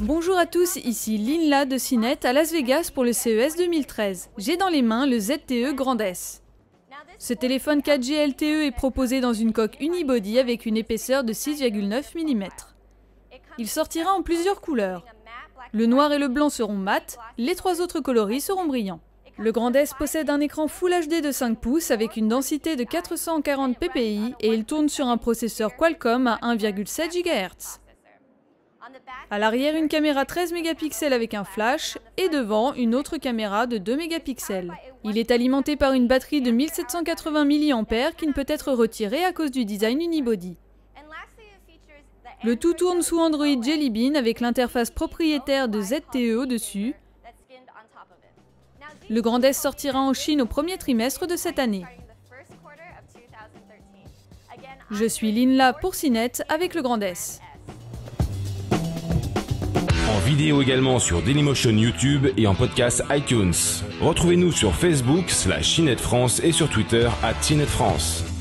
Bonjour à tous, ici Linla de CNET à Las Vegas pour le CES 2013. J'ai dans les mains le ZTE Grand S. Ce téléphone 4G LTE est proposé dans une coque unibody avec une épaisseur de 6,9 mm. Il sortira en plusieurs couleurs. Le noir et le blanc seront mat, les trois autres coloris seront brillants. Le Grand S possède un écran Full HD de 5 pouces avec une densité de 440 ppi et il tourne sur un processeur Qualcomm à 1,7 GHz. À l'arrière, une caméra 13 mégapixels avec un flash et devant, une autre caméra de 2 mégapixels. Il est alimenté par une batterie de 1780 mAh qui ne peut être retirée à cause du design unibody. Le tout tourne sous Android Jelly Bean avec l'interface propriétaire de ZTE au-dessus. Le Grand S sortira en Chine au premier trimestre de cette année. Je suis Linla pour CNET avec le Grand S. En vidéo également sur Dailymotion YouTube et en podcast iTunes. Retrouvez-nous sur Facebook /CNETfrance et sur Twitter @CNETfrance.